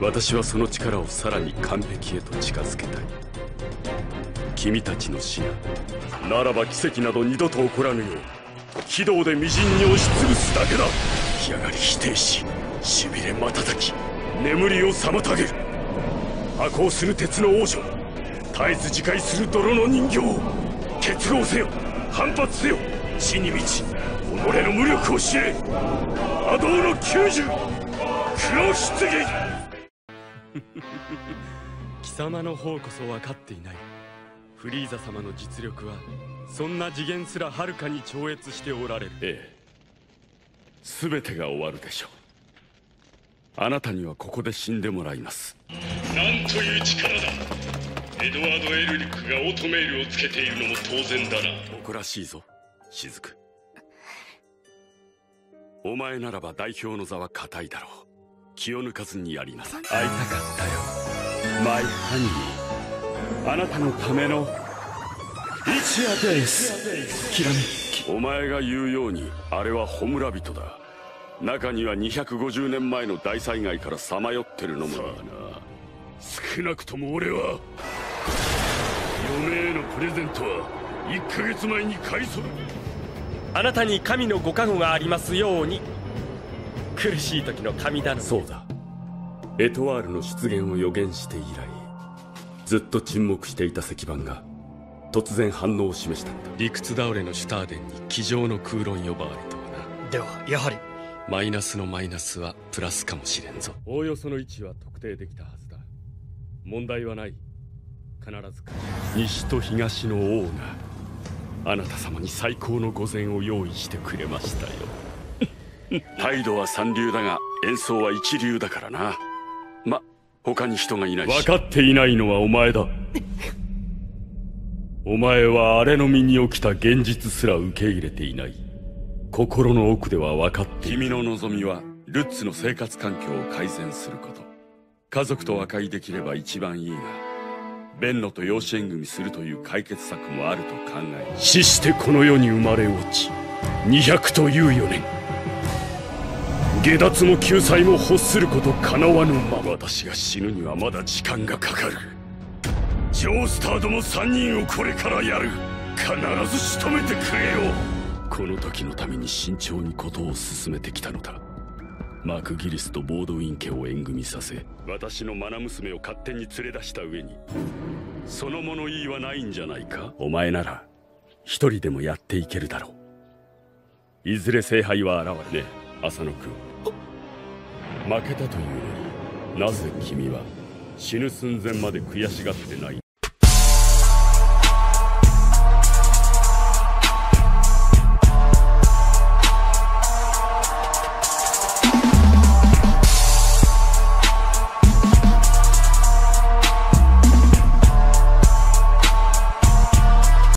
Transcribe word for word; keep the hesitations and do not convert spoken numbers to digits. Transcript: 私はその力をさらに完璧へと近づけたい。君たちの死ならば奇跡など二度と起こらぬよう軌道で微塵に押し潰すだけだ。やがり否定し、しびれ瞬き、眠りを妨げる。破壊する鉄の王女、絶えず自戒する泥の人形、結合せよ、反発せよ、地に満ち己の無力を知れ。魔導のきゅうじゅう、黒棺。貴様の方こそ分かっていない。フリーザ様の実力はそんな次元すらはるかに超越しておられる。ええ、全てが終わるでしょう。あなたにはここで死んでもらいます。なんという力だ。エドワード・エルリックがオートメールをつけているのも当然だな。誇らしいぞ、雫。お前ならば代表の座は固いだろう。気を抜かずにやりなさい。会いたかったよ、マイハニー。あなたのための一夜です。きらめき。お前が言うようにあれはホムラ人だ。中にはにひゃくごじゅうねんまえの大災害からさまよってるのも。さあな、少なくとも俺は嫁へのプレゼントはいっかげつまえに買いそろえ、あなたに神のご加護がありますように。苦しい時の神だ。そうだ、エトワールの出現を予言して以来ずっと沈黙していた石板が突然反応を示したんだ。理屈倒れのシュターデンに机上の空論呼ばわりとはな。ではやはりマイナスのマイナスはプラスかもしれんぞ。おおよその位置は特定できたはずだ。問題はない。必ずか。西と東の王があなた様に最高の御膳を用意してくれましたよ。態度は三流だが演奏は一流だからな。ま、他に人がいないし。分かっていないのはお前だ。お前は荒れの身に起きた現実すら受け入れていない。心の奥では分かっている。君の望みはルッツの生活環境を改善すること。家族と和解できれば一番いいが、弁護と養子縁組するという解決策もあると考え、死してこの世に生まれ落ちにひゃくというよねん、下脱も救済も欲することかなわぬまま。私が死ぬにはまだ時間がかかる。ジョースターどもさんにんをこれからやる。必ず仕留めてくれよ。この時のために慎重に事を進めてきたのだ。マクギリスとボードウィン家を縁組させ、私の愛娘を勝手に連れ出した上にその物言いはないんじゃないか。お前なら一人でもやっていけるだろう。いずれ聖杯は現れるね。浅野君、負けたというのになぜ君は死ぬ寸前まで悔しがってない。